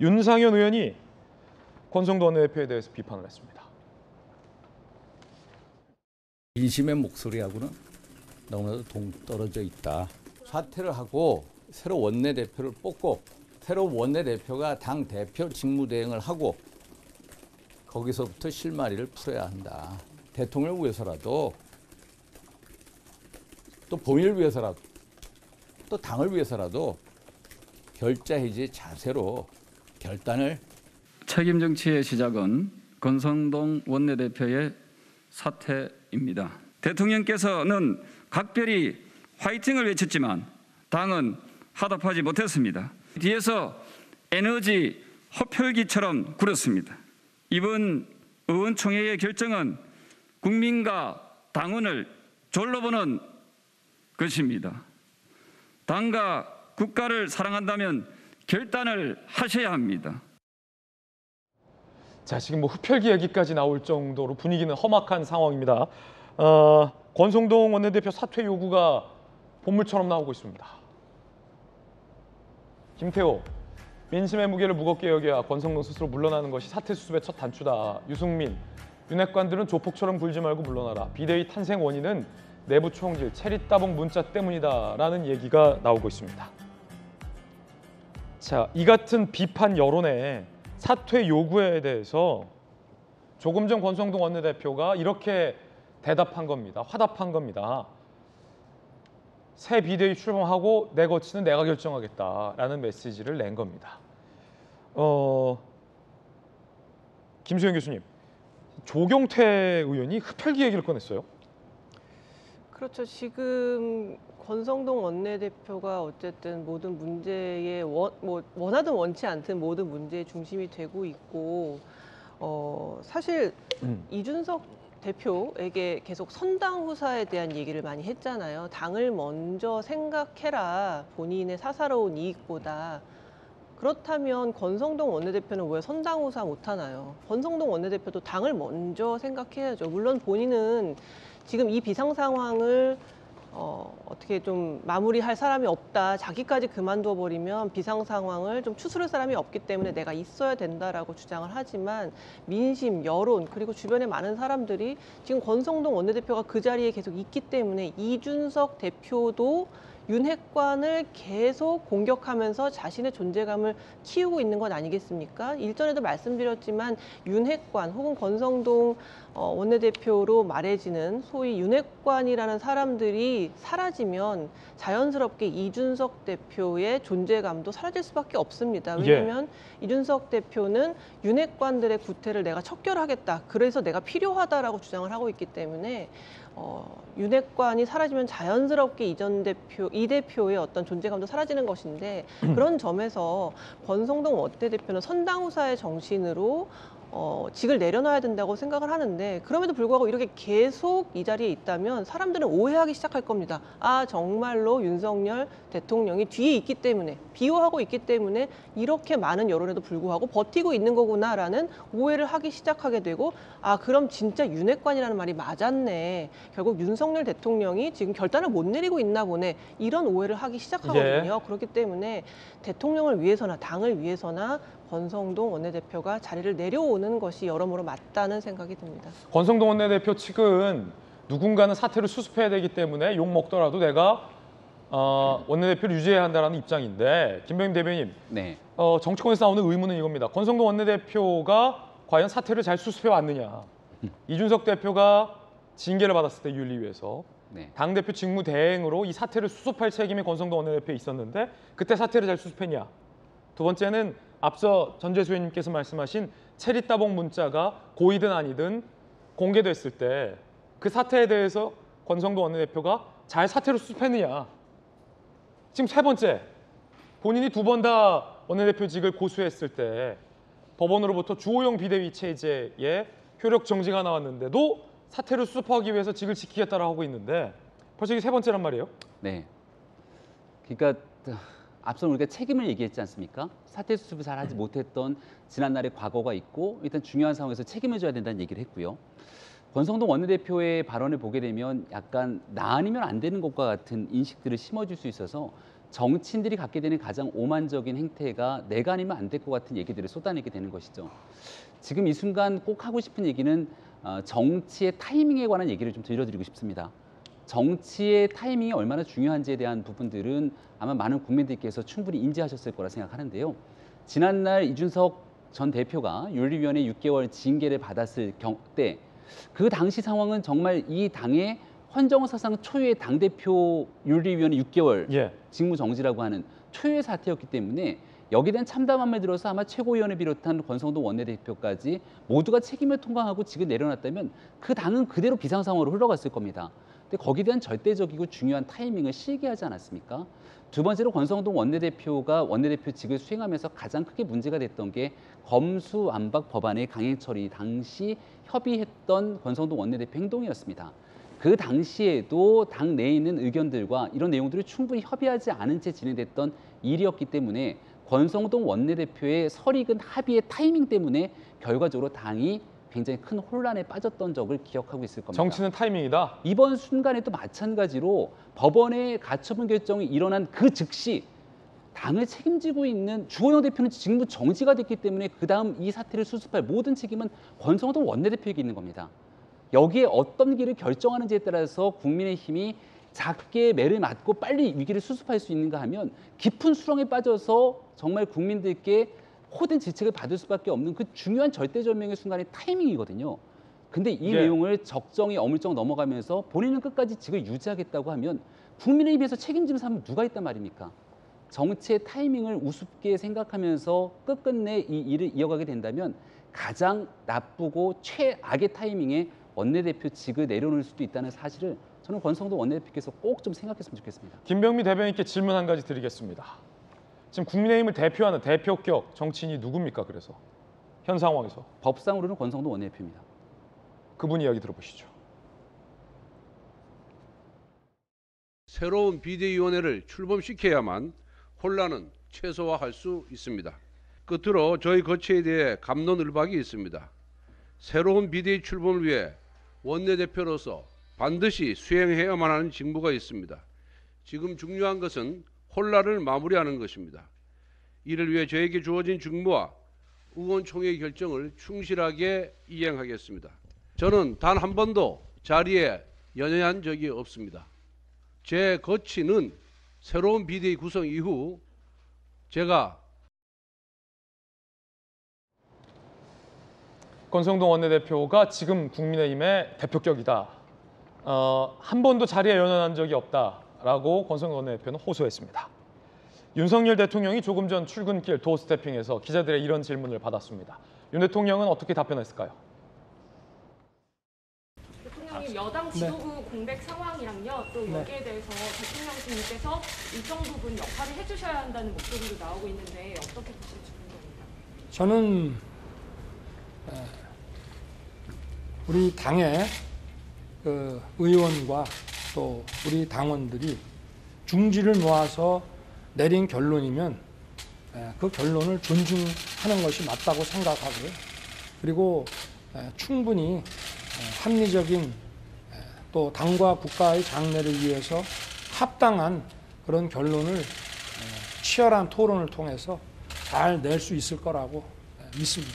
윤상현 의원이 권성동 원내대표에 대해서 비판을 했습니다. 민심의 목소리하고는 너무나도 동떨어져 있다. 사퇴를 하고 새로 원내대표를 뽑고 새로 원내대표가 당대표 직무대행을 하고 거기서부터 실마리를 풀어야 한다. 대통령을 위해서라도 또 본인을 위해서라도 또 당을 위해서라도 결자해지의 자세로 결단을. 책임 정치의 시작은 권성동 원내대표의 사퇴입니다. 대통령께서는 각별히 화이팅을 외쳤지만 당은 화답하지 못했습니다. 뒤에서 에너지 허표기처럼 굴었습니다. 이번 의원총회의 결정은 국민과 당원을 졸라보는 것입니다. 당과 국가를 사랑한다면 결단을 하셔야 합니다. 자, 지금 뭐 흡혈귀 얘기까지 나올 정도로 분위기는 험악한 상황입니다. 권성동 원내대표 사퇴 요구가 본물처럼 나오고 있습니다. 김태호, 민심의 무게를 무겁게 여겨야 권성동 스스로 물러나는 것이 사퇴 수습의 첫 단추다. 유승민, 윤핵관들은 조폭처럼 굴지 말고 물러나라. 비대위 탄생 원인은 내부 총질, 체리 따봉 문자 때문이다라는 얘기가 나오고 있습니다. 자, 이 같은 비판 여론에 사퇴 요구에 대해서 조금 전 권성동 원내대표가 이렇게 대답한 겁니다. 화답한 겁니다. 새 비대위 출범하고 내 거치는 내가 결정하겠다라는 메시지를 낸 겁니다. 김수현 교수님, 조경태 의원이 흡혈귀 얘기를 꺼냈어요. 그렇죠. 지금 권성동 원내대표가 어쨌든 모든 문제의 원하든 원치 않든 모든 문제의 중심이 되고 있고 사실 이준석 대표에게 계속 선당 후사에 대한 얘기를 많이 했잖아요. 당을 먼저 생각해라. 본인의 사사로운 이익보다. 그렇다면 권성동 원내대표는 왜 선당 후사 못하나요? 권성동 원내대표도 당을 먼저 생각해야죠. 물론 본인은 지금 이 비상 상황을 어떻게 좀 마무리할 사람이 없다. 자기까지 그만둬 버리면 비상 상황을 좀 추스를 사람이 없기 때문에 내가 있어야 된다라고 주장을 하지만 민심, 여론 그리고 주변의 많은 사람들이 지금 권성동 원내대표가 그 자리에 계속 있기 때문에 이준석 대표도 윤핵관을 계속 공격하면서 자신의 존재감을 키우고 있는 건 아니겠습니까? 일전에도 말씀드렸지만 윤핵관 혹은 권성동 원내대표로 말해지는 소위 윤핵관이라는 사람들이 사라지면 자연스럽게 이준석 대표의 존재감도 사라질 수밖에 없습니다. 왜냐하면 이준석 대표는 윤핵관들의 구태를 내가 척결하겠다. 그래서 내가 필요하다라고 주장을 하고 있기 때문에 윤핵관이 사라지면 자연스럽게 이 대표의 어떤 존재감도 사라지는 것인데 그런 점에서 권성동 원내대표는 선당후사의 정신으로 직을 내려놔야 된다고 생각을 하는데 그럼에도 불구하고 이렇게 계속 이 자리에 있다면 사람들은 오해하기 시작할 겁니다. 아, 정말로 윤석열 대통령이 뒤에 있기 때문에 비호하고 있기 때문에 이렇게 많은 여론에도 불구하고 버티고 있는 거구나라는 오해를 하기 시작하게 되고 아, 그럼 진짜 윤핵관이라는 말이 맞았네. 결국 윤석열 대통령이 지금 결단을 못 내리고 있나 보네. 이런 오해를 하기 시작하거든요. 예. 그렇기 때문에 대통령을 위해서나 당을 위해서나 권성동 원내대표가 자리를 내려오는 것이 여러모로 맞다는 생각이 듭니다. 권성동 원내대표 측은 누군가는 사태를 수습해야 되기 때문에 욕먹더라도 내가 원내대표를 유지해야 한다는 입장인데 김병민 대변인, 네. 정치권에서 나오는 의문은 이겁니다. 권성동 원내대표가 과연 사태를 잘 수습해 왔느냐. 이준석 대표가 징계를 받았을 때 윤리위에서 네. 당대표 직무대행으로 이 사태를 수습할 책임이 권성동 원내대표에 있었는데 그때 사태를 잘 수습했냐. 두 번째는 앞서 전재수 의원님께서 말씀하신 체리 따봉 문자가 고의든 아니든 공개됐을 때 그 사태에 대해서 권성동 원내대표가 잘 사태로 수습했느냐. 지금 세 번째, 본인이 두 번 다 원내대표직을 고수했을 때 법원으로부터 주호영 비대위 체제의 효력 정지가 나왔는데도 사태를 수습하기 위해서 직을 지키겠다라고 하고 있는데 벌써 이게 세 번째란 말이에요? 네. 그러니까 앞서 우리가 책임을 얘기했지 않습니까? 사태 수습을 잘 하지 못했던 지난날의 과거가 있고 일단 중요한 상황에서 책임을 져야 된다는 얘기를 했고요. 권성동 원내대표의 발언을 보게 되면 약간 나 아니면 안 되는 것과 같은 인식들을 심어줄 수 있어서 정치인들이 갖게 되는 가장 오만적인 행태가 내가 아니면 안 될 것 같은 얘기들을 쏟아내게 되는 것이죠. 지금 이 순간 꼭 하고 싶은 얘기는 정치의 타이밍에 관한 얘기를 좀 들려드리고 싶습니다. 정치의 타이밍이 얼마나 중요한지에 대한 부분들은 아마 많은 국민들께서 충분히 인지하셨을 거라 생각하는데요. 지난날 이준석 전 대표가 윤리위원회 6개월 징계를 받았을 때 그 당시 상황은 정말 이 당의 헌정사상 초유의 당대표 윤리위원회 6개월 직무정지라고 하는 초유의 사태였기 때문에 여기에 대한 참담함을 들어서 아마 최고위원을 비롯한 권성동 원내대표까지 모두가 책임을 통감하고 직을 내려놨다면 그 당은 그대로 비상상황으로 흘러갔을 겁니다. 근데 거기에 대한 절대적이고 중요한 타이밍을 실기하지 않았습니까? 두 번째로 권성동 원내대표가 원내대표직을 수행하면서 가장 크게 문제가 됐던 게 검수완박 법안의 강행 처리 당시 협의했던 권성동 원내대표 행동이었습니다. 그 당시에도 당 내에 있는 의견들과 이런 내용들을 충분히 협의하지 않은 채 진행됐던 일이었기 때문에 권성동 원내대표의 설익은 합의의 타이밍 때문에 결과적으로 당이 굉장히 큰 혼란에 빠졌던 적을 기억하고 있을 겁니다. 정치는 타이밍이다. 이번 순간에도 마찬가지로 법원의 가처분 결정이 일어난 그 즉시 당을 책임지고 있는 주호영 대표는 직무 정지가 됐기 때문에 그다음 이 사태를 수습할 모든 책임은 권성동 원내대표에게 있는 겁니다. 여기에 어떤 길을 결정하는지에 따라서 국민의힘이 작게 매를 맞고 빨리 위기를 수습할 수 있는가 하면 깊은 수렁에 빠져서 정말 국민들께 호된 지책을 받을 수밖에 없는 그 중요한 절대절명의 순간의 타이밍이거든요. 근데 이 내용을 적정히 어물쩍 넘어가면서 본인은 끝까지 직을 유지하겠다고 하면 국민의힘에서 책임지는 사람은 누가 있단 말입니까? 정치의 타이밍을 우습게 생각하면서 끝끝내 이 일을 이어가게 된다면 가장 나쁘고 최악의 타이밍에 원내대표 직을 내려놓을 수도 있다는 사실을 저는 권성동 원내대표께서 꼭 좀 생각했으면 좋겠습니다. 김병민 대변인께 질문 한 가지 드리겠습니다. 지금 국민의힘을 대표하는 대표격 정치인이 누굽니까? 그래서 현 상황에서 법상으로는 권성동 원내대표입니다. 그분 이야기 들어보시죠. 새로운 비대위원회를 출범시켜야만 혼란은 최소화할 수 있습니다. 끝으로 저희 거취에 대해 갑론을박이 있습니다. 새로운 비대위 출범을 위해 원내대표로서 반드시 수행해야만 하는 직무가 있습니다. 지금 중요한 것은 혼란을 마무리하는 것입니다. 이를 위해 저에게 주어진 직무와 의원총회의 결정을 충실하게 이행하겠습니다. 저는 단 한 번도 자리에 연연한 적이 없습니다. 제 거취는 새로운 비대위 구성 이후 제가 권성동 원내대표가 지금 국민의힘의 대표격이다. 한 번도 자리에 연연한 적이 없다라고 권성동 원내대표는 호소했습니다. 윤석열 대통령이 조금 전 출근길 도어스태핑에서 기자들의 이런 질문을 받았습니다. 윤 대통령은 어떻게 답변했을까요? 대통령님, 여당 지도부 공백 상황이랑요, 또 여기에 대해서 대통령님께서 일정 부분 역할을 해주셔야 한다는 목소리도 나오고 있는데 어떻게 보실지 궁금합니다. 저는 우리 당의 그 의원과 또 우리 당원들이 중지를 모아서 내린 결론이면 그 결론을 존중하는 것이 맞다고 생각하고요. 그리고 충분히 합리적인 또 당과 국가의 장래를 위해서 합당한 그런 결론을 치열한 토론을 통해서 잘 낼 수 있을 거라고 믿습니다.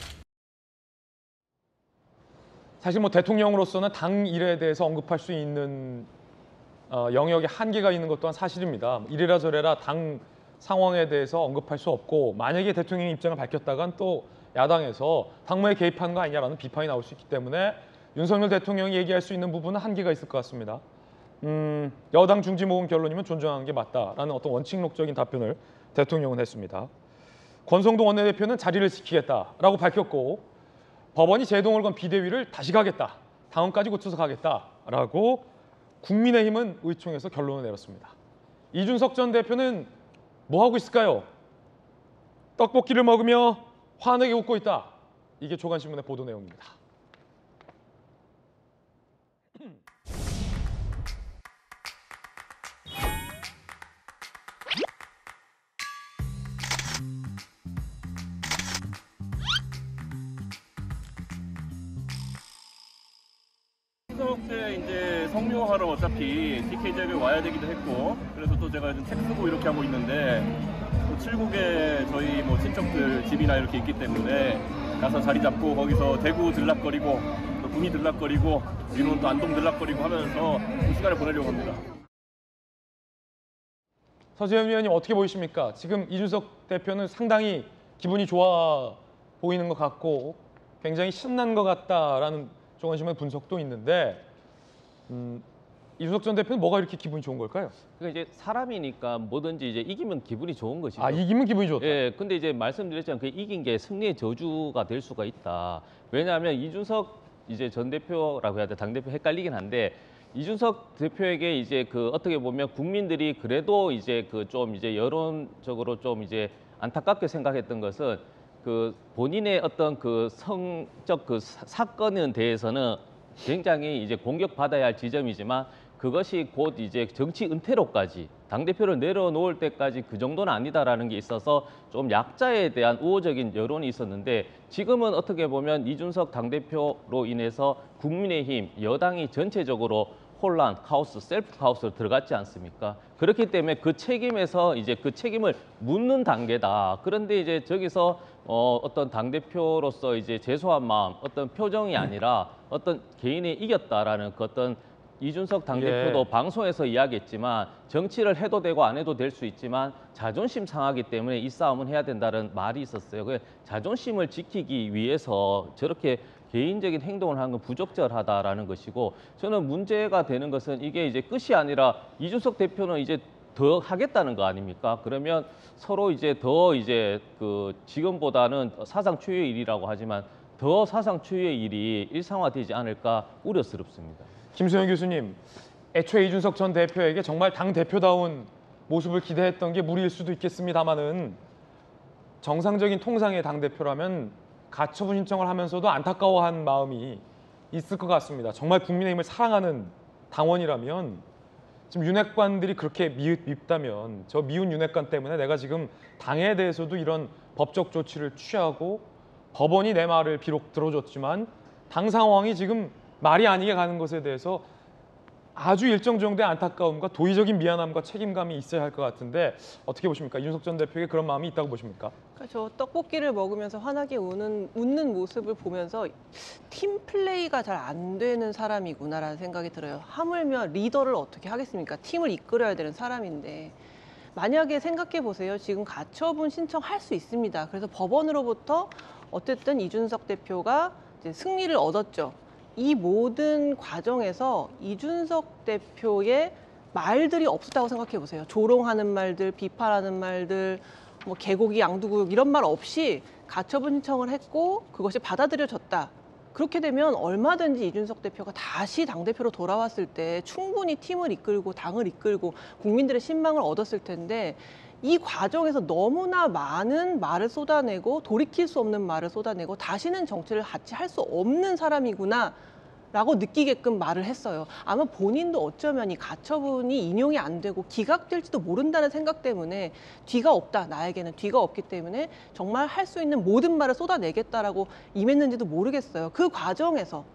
사실 뭐 대통령으로서는 당 일에 대해서 언급할 수 있는 영역에 한계가 있는 것 또한 사실입니다. 이래라 저래라 당 상황에 대해서 언급할 수 없고 만약에 대통령의 입장을 밝혔다간 또 야당에서 당무에 개입한 거 아니냐라는 비판이 나올 수 있기 때문에 윤석열 대통령이 얘기할 수 있는 부분은 한계가 있을 것 같습니다. 여당 중지 모은 결론이면 존중하는 게 맞다라는 어떤 원칙론적인 답변을 대통령은 했습니다. 권성동 원내대표는 자리를 지키겠다라고 밝혔고 법원이 제동을 건 비대위를 다시 가겠다. 당원까지 고쳐서 가겠다라고 국민의힘은 의총에서 결론을 내렸습니다. 이준석 전 대표는 뭐 하고 있을까요? 떡볶이를 먹으며 환하게 웃고 있다. 이게 조간신문의 보도 내용입니다. 이제 성묘하러 어차피 TK제약에 와야 되기도 했고, 그래서 또 제가 지금 책 쓰고 이렇게 하고 있는데, 또 칠곡에 저희 뭐 친척들 집이나 이렇게 있기 때문에 가서 자리 잡고 거기서 대구 들락거리고 또 구미 들락거리고 이런 또 안동 들락거리고 하면서 그 시간을 보내려고 합니다. 서재현 위원님 어떻게 보이십니까? 지금 이준석 대표는 상당히 기분이 좋아 보이는 것 같고 굉장히 신난 것 같다라는 조건심의 분석도 있는데 이준석 전 대표는 뭐가 이렇게 기분이 좋은 걸까요? 그러니까 이제 사람이니까 뭐든지 이제 이기면 기분이 좋은 것이죠. 아, 이기면 기분이 좋다. 예, 근데 이제 말씀드렸지만 그 이긴 게 승리의 저주가 될 수가 있다. 왜냐하면 이준석 이제 전 대표라고 해야 돼, 당 대표 헷갈리긴 한데. 이준석 대표에게 이제 그 어떻게 보면 국민들이 그래도 이제 그 좀 이제 여론적으로 좀 이제 안타깝게 생각했던 것은 그 본인의 어떤 그 성적 그 사건에 대해서는 굉장히 이제 공격받아야 할 지점이지만 그것이 곧 이제 정치 은퇴로까지 당대표를 내려놓을 때까지 그 정도는 아니다라는 게 있어서 좀 약자에 대한 우호적인 여론이 있었는데 지금은 어떻게 보면 이준석 당대표로 인해서 국민의힘 여당이 전체적으로 혼란, 카오스, 셀프 카오스로 들어갔지 않습니까? 그렇기 때문에 그 책임에서 이제 그 책임을 묻는 단계다. 그런데 이제 저기서 어떤 당대표로서 이제 죄송한 마음, 어떤 표정이 아니라 어떤 개인이 이겼다라는 그 어떤 이준석 당대표도 예. 방송에서 이야기했지만 정치를 해도 되고 안 해도 될 수 있지만 자존심 상하기 때문에 이 싸움은 해야 된다는 말이 있었어요. 그 자존심을 지키기 위해서 저렇게 개인적인 행동을 하는 건 부적절하다라는 것이고 저는 문제가 되는 것은 이게 이제 끝이 아니라 이준석 대표는 이제 더 하겠다는 거 아닙니까? 그러면 서로 이제 더 이제 그 지금보다는 사상 초유의 일이라고 하지만 더 사상 초유의 일이 일상화되지 않을까 우려스럽습니다. 김수현 교수님, 애초에 이준석 전 대표에게 정말 당 대표다운 모습을 기대했던 게 무리일 수도 있겠습니다만은 정상적인 통상의 당 대표라면 가처분 신청을 하면서도 안타까워한 마음이 있을 것 같습니다. 정말 국민의힘을 사랑하는 당원이라면 지금 윤핵관들이 그렇게 밉다면 저 미운 윤핵관 때문에 내가 지금 당에 대해서도 이런 법적 조치를 취하고 법원이 내 말을 비록 들어줬지만 당 상황이 지금 말이 아니게 가는 것에 대해서 아주 일정 정도의 안타까움과 도의적인 미안함과 책임감이 있어야 할 것 같은데 어떻게 보십니까? 이준석 전 대표에게 그런 마음이 있다고 보십니까? 그러니까 저 떡볶이를 먹으면서 환하게 웃는 모습을 보면서 팀플레이가 잘 안 되는 사람이구나라는 생각이 들어요. 하물며 리더를 어떻게 하겠습니까? 팀을 이끌어야 되는 사람인데. 만약에 생각해 보세요. 지금 가처분 신청할 수 있습니다. 그래서 법원으로부터 어쨌든 이준석 대표가 이제 승리를 얻었죠. 이 모든 과정에서 이준석 대표의 말들이 없었다고 생각해 보세요. 조롱하는 말들, 비판하는 말들, 뭐 개고기, 양두구육 이런 말 없이 가처분 신청을 했고 그것이 받아들여졌다. 그렇게 되면 얼마든지 이준석 대표가 다시 당대표로 돌아왔을 때 충분히 팀을 이끌고 당을 이끌고 국민들의 신망을 얻었을 텐데 이 과정에서 너무나 많은 말을 쏟아내고 돌이킬 수 없는 말을 쏟아내고 다시는 정치를 같이 할 수 없는 사람이구나 라고 느끼게끔 말을 했어요. 아마 본인도 어쩌면 이 가처분이 인용이 안 되고 기각될지도 모른다는 생각 때문에 뒤가 없다, 나에게는 뒤가 없기 때문에 정말 할 수 있는 모든 말을 쏟아내겠다라고 임했는지도 모르겠어요. 그 과정에서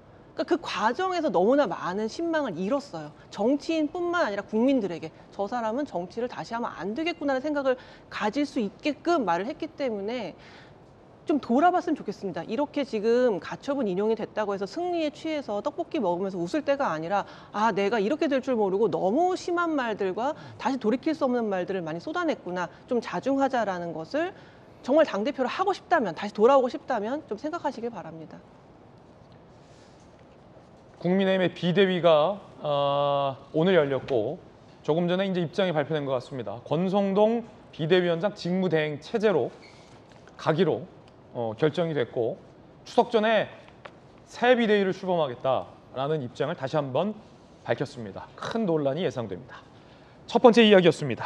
너무나 많은 신망을 잃었어요. 정치인뿐만 아니라 국민들에게 저 사람은 정치를 다시 하면 안 되겠구나라는 생각을 가질 수 있게끔 말을 했기 때문에 좀 돌아봤으면 좋겠습니다. 이렇게 지금 가처분 인용이 됐다고 해서 승리에 취해서 떡볶이 먹으면서 웃을 때가 아니라 아, 내가 이렇게 될 줄 모르고 너무 심한 말들과 다시 돌이킬 수 없는 말들을 많이 쏟아냈구나. 좀 자중하자라는 것을 정말 당대표를 하고 싶다면, 다시 돌아오고 싶다면 좀 생각하시길 바랍니다. 국민의힘의 비대위가 오늘 열렸고 조금 전에 이제 입장이 발표된 것 같습니다. 권성동 비대위원장 직무대행 체제로 가기로 결정이 됐고 추석 전에 새 비대위를 출범하겠다라는 입장을 다시 한번 밝혔습니다. 큰 논란이 예상됩니다. 첫 번째 이야기였습니다.